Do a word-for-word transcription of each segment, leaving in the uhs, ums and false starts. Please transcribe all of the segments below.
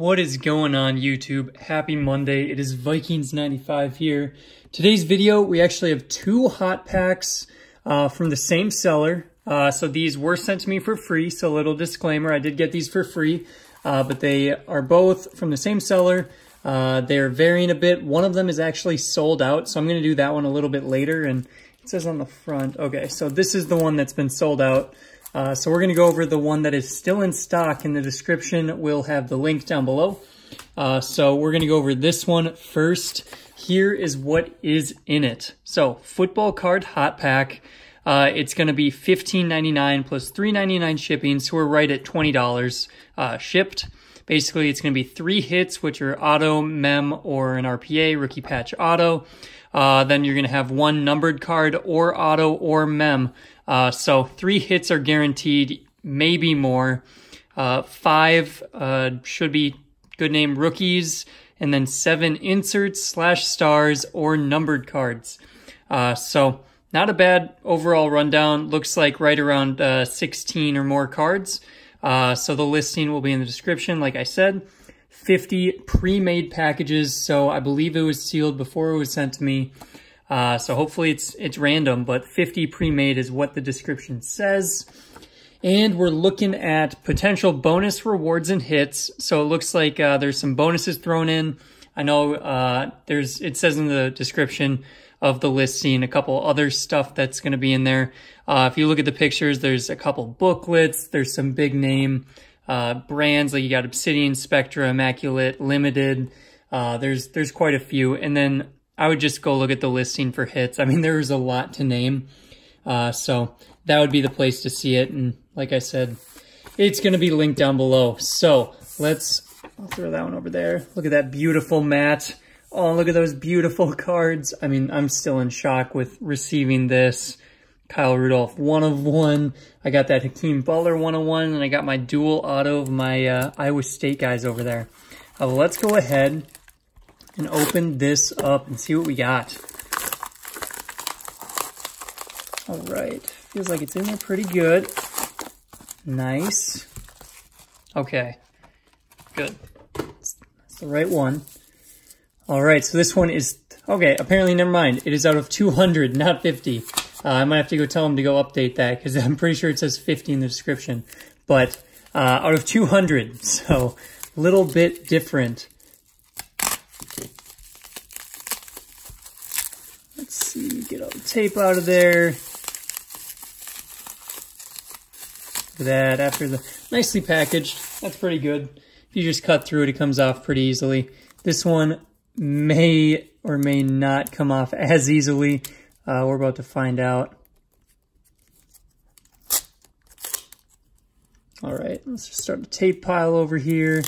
What is going on, YouTube? Happy Monday. It is Vikings ninety-five here. Today's video, we actually have two hot packs uh, from the same seller. Uh, so these were sent to me for free. So little disclaimer, I did get these for free, uh, but they are both from the same seller. Uh, they're varying a bit. One of them is actually sold out. So I'm going to do that one a little bit later. And it says on the front, okay, so this is the one that's been sold out. Uh, so we're going to go over the one that is still in stock. In the description, we'll have the link down below. Uh, so we're going to go over this one first. Here is what is in it. So football card hot pack. Uh, it's going to be fifteen ninety-nine plus three ninety-nine shipping. So we're right at twenty dollars uh, shipped. Basically, it's going to be three hits, which are auto, mem, or an R P A, rookie patch auto. Uh, then you're going to have one numbered card or auto or mem. Uh, so three hits are guaranteed, maybe more. Uh, five uh, should be good name rookies, and then seven inserts slash stars or numbered cards. Uh, so not a bad overall rundown. Looks like right around uh, sixteen or more cards. Uh, so the listing will be in the description, like I said. fifty pre-made packages, so I believe it was sealed before it was sent to me. Uh, so hopefully it's it's random, but fifty pre-made is what the description says. And we're looking at potential bonus rewards and hits. So it looks like uh, there's some bonuses thrown in. I know uh, there's it says in the description of the listing a couple other stuff that's going to be in there. Uh, if you look at the pictures, there's a couple booklets. There's some big name uh, brands, like you got Obsidian, Spectra, Immaculate, Limited. Uh, there's there's quite a few, and then I would just go look at the listing for hits. I mean, there was a lot to name. Uh, so that would be the place to see it. And like I said, it's going to be linked down below. So let's I'll throw that one over there. Look at that beautiful mat. Oh, look at those beautiful cards. I mean, I'm still in shock with receiving this. Kyle Rudolph, one of one. I got that Hakeem Butler, one of one. And I got my dual auto of my uh, Iowa State guys over there. Uh, let's go ahead and open this up and see what we got. All right, feels like it's in there pretty good. Nice. Okay, good. That's the right one. All right, so this one is, okay, apparently, never mind. It is out of two hundred, not fifty. Uh, I might have to go tell them to go update that because I'm pretty sure it says fifty in the description. But uh, out of two hundred, so a little bit different. Let's see, get all the tape out of there. Look at that, after the, nicely packaged. That's pretty good. If you just cut through it, it comes off pretty easily. This one may or may not come off as easily. Uh, we're about to find out. All right, let's just start the tape pile over here.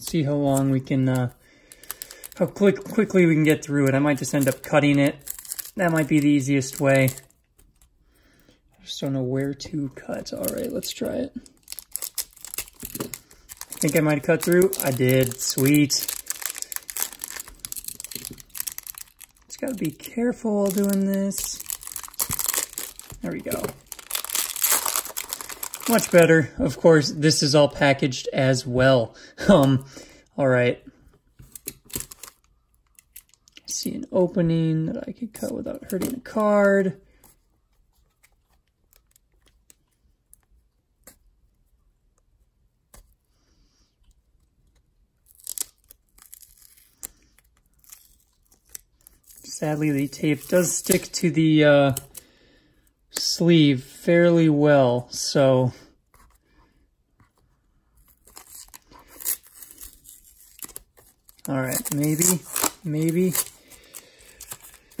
See how long we can... Uh, How quick, quickly we can get through it. I might just end up cutting it. That might be the easiest way. I just don't know where to cut. All right, let's try it. I think I might have cut through. I did. Sweet. Just got to be careful while doing this. There we go. Much better. Of course, this is all packaged as well. Um. All right. See an opening that I could cut without hurting the card. Sadly, the tape does stick to the uh, sleeve fairly well, so... Alright, maybe, maybe...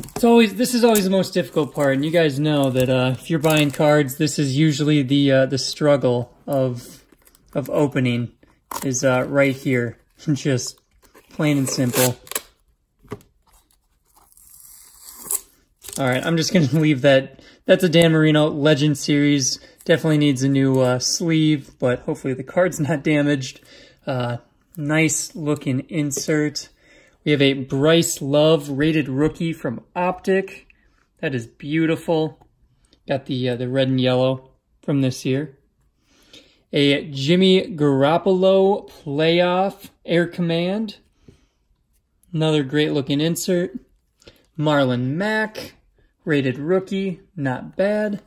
It's always, this is always the most difficult part, and you guys know that uh, if you're buying cards, this is usually the uh, the struggle of of opening is uh, right here, just plain and simple. All right, I'm just gonna leave that. That's a Dan Marino Legend Series. Definitely needs a new uh, sleeve, but hopefully the card's not damaged. Uh, nice looking insert. We have a Bryce Love rated rookie from Optic. That is beautiful. Got the uh, the red and yellow from this year. a Jimmy Garoppolo playoff Air Command. Another great looking insert. Marlon Mack, rated rookie, not bad.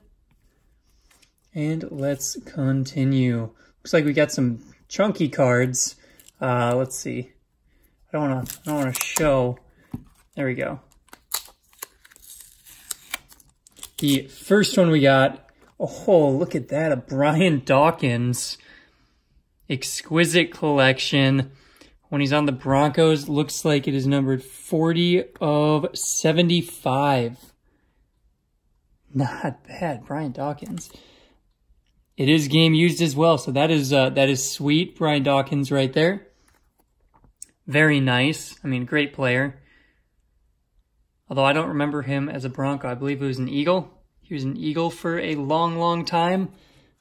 And let's continue. Looks like we got some chunky cards. Uh, let's see. I don't wanna, I don't wanna show. There we go. The first one we got, oh, look at that, a Brian Dawkins Exquisite Collection. When he's on the Broncos, looks like it is numbered forty of seventy-five. Not bad, Brian Dawkins. It is game used as well, so that is uh, that is sweet, Brian Dawkins right there. Very nice. I mean, great player. Although I don't remember him as a Bronco. I believe he was an Eagle. He was an Eagle for a long, long time.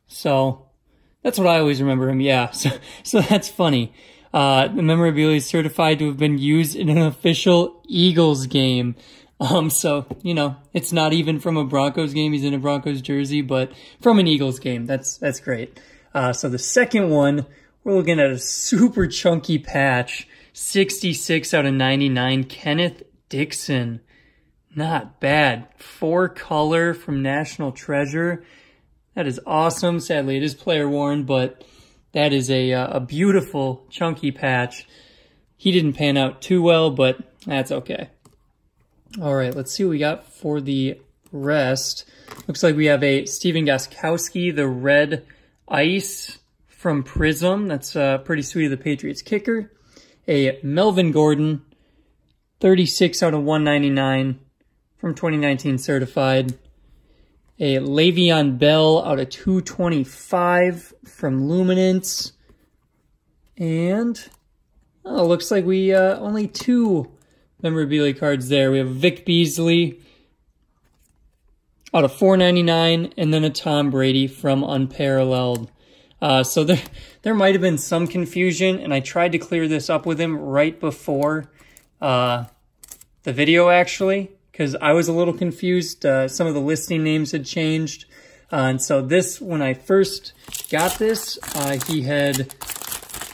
So that's what I always remember him. Yeah, so, so that's funny. Uh, the memorabilia is certified to have been used in an official Eagles game. Um, so, you know, it's not even from a Broncos game. He's in a Broncos jersey, but from an Eagles game. That's, that's great. Uh, so the second one, we're looking at a super chunky patch. sixty-six out of ninety-nine, Kenneth Dixon. Not bad. Four color from National Treasure. That is awesome. Sadly, it is player worn, but that is a uh, a beautiful chunky patch. He didn't pan out too well, but that's okay. All right, let's see what we got for the rest. Looks like we have a Steven Gostkowski, the red ice from Prism. That's uh, pretty sweet of the Patriots kicker. A Melvin Gordon, thirty-six out of one ninety-nine. From twenty nineteen certified. A Le'Veon Bell out of two twenty-five from Luminance. And oh, looks like we uh, only two memorabilia cards there. We have Vic Beasley out of four ninety-nine and then a Tom Brady from Unparalleled. Uh, so there, there might have been some confusion, and I tried to clear this up with him right before uh, the video actually. Because I was a little confused. Uh, some of the listing names had changed. Uh, and so this, when I first got this, uh, he had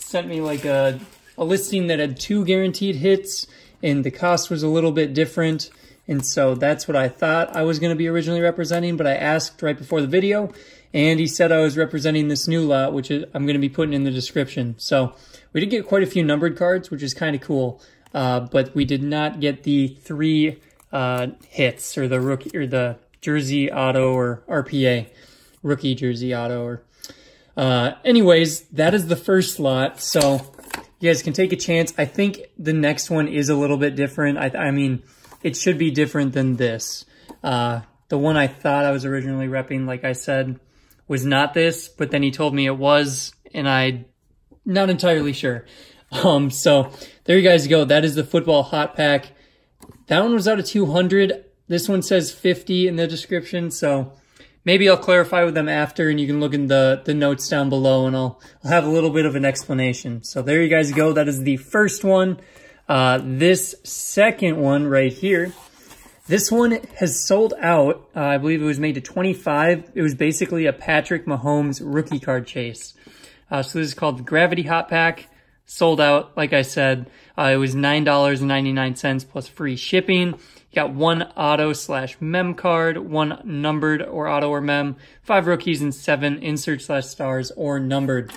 sent me like a, a listing that had two guaranteed hits, and the cost was a little bit different. And so that's what I thought I was going to be originally representing, but I asked right before the video, and he said I was representing this new lot, which is, I'm going to be putting in the description. So we did get quite a few numbered cards, which is kind of cool, uh, but we did not get the three uh hits or the rookie or the jersey auto or R P A rookie jersey auto or uh anyways, that is the first lot, so you guys can take a chance. I think the next one is a little bit different. I, I mean, it should be different than this. Uh the one I thought I was originally repping, like I said, was not this, but then he told me it was, and I'm not entirely sure. Um so there you guys go. That is the football hot pack. That one was out of two hundred. This one says fifty in the description, so maybe I'll clarify with them after, and you can look in the, the notes down below, and I'll, I'll have a little bit of an explanation. So there you guys go. That is the first one. Uh, this second one right here, this one has sold out. Uh, I believe it was made to twenty-five. It was basically a Patrick Mahomes rookie card chase. Uh, so this is called the Gravity Hot Pack. Sold out, like I said. Uh, it was nine ninety-nine plus free shipping. You got one auto slash mem card, one numbered or auto or mem, five rookies, and seven insert slash stars or numbered.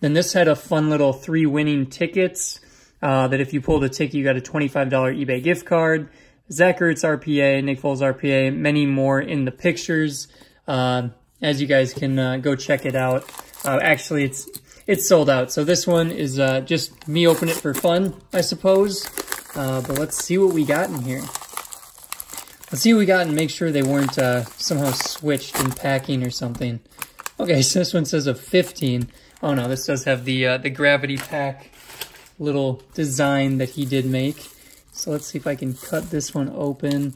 Then this had a fun little three winning tickets uh, that if you pulled a ticket, you got a twenty-five dollar eBay gift card. Zach Ertz R P A, Nick Foles R P A, many more in the pictures. Uh, as you guys can uh, go check it out. Uh, actually, it's... It's sold out, so this one is uh, just me open it for fun, I suppose. Uh, but let's see what we got in here. Let's see what we got and make sure they weren't uh, somehow switched in packing or something. Okay, so this one says a fifteen. Oh no, this does have the uh, the Gravity Pack little design that he did make. So let's see if I can cut this one open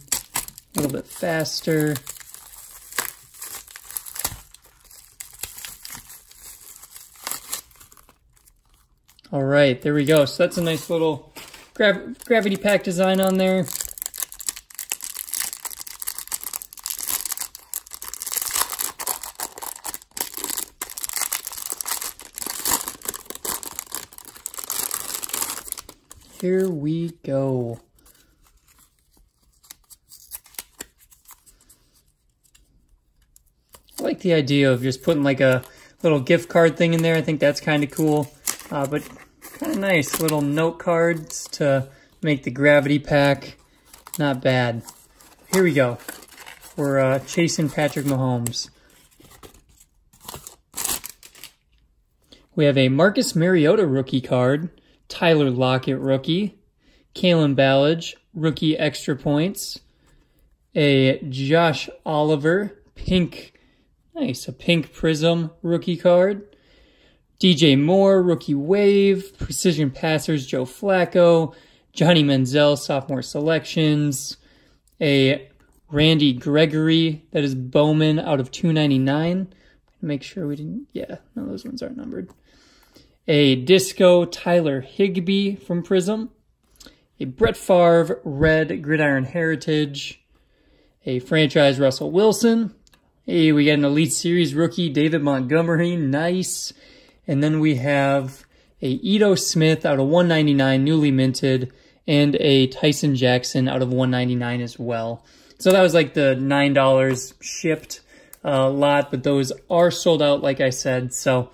a little bit faster. All right, there we go. So that's a nice little gra Gravity Pack design on there. Here we go. I like the idea of just putting like a little gift card thing in there. I think that's kind of cool. Uh, but kind of nice little note cards to make the Gravity Pack. Not bad. Here we go. We're uh, chasing Patrick Mahomes. We have a Marcus Mariota rookie card, Tyler Lockett rookie, Kalen Ballage rookie extra points, a Josh Oliver pink, nice, a pink Prism rookie card, D J Moore rookie wave, precision passers Joe Flacco, Johnny Manziel sophomore selections, a Randy Gregory that is Bowman out of two ninety-nine. Make sure we didn't, yeah, no, those ones aren't numbered. A Disco Tyler Higbee from Prism. A Brett Favre Red Gridiron Heritage. A Franchise Russell Wilson. Hey, we got an Elite Series rookie, David Montgomery. Nice. And then we have a Ito Smith out of one ninety-nine, newly minted. And a Tyson Jackson out of one ninety-nine as well. So that was like the nine dollars shipped a lot, but those are sold out, like I said. So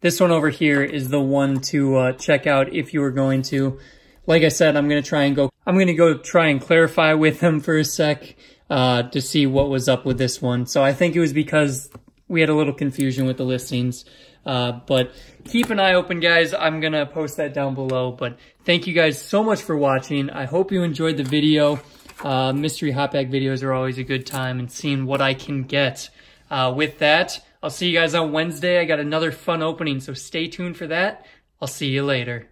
this one over here is the one to uh, check out if you were going to. Like I said, I'm gonna try and go. I'm gonna go try and clarify with them for a sec uh, to see what was up with this one. So I think it was because we had a little confusion with the listings. Uh, but keep an eye open, guys. I'm gonna post that down below. But thank you guys so much for watching. I hope you enjoyed the video. Uh, mystery hot pack videos are always a good time, and seeing what I can get. Uh, with that, I'll see you guys on Wednesday. I got another fun opening, so stay tuned for that. I'll see you later.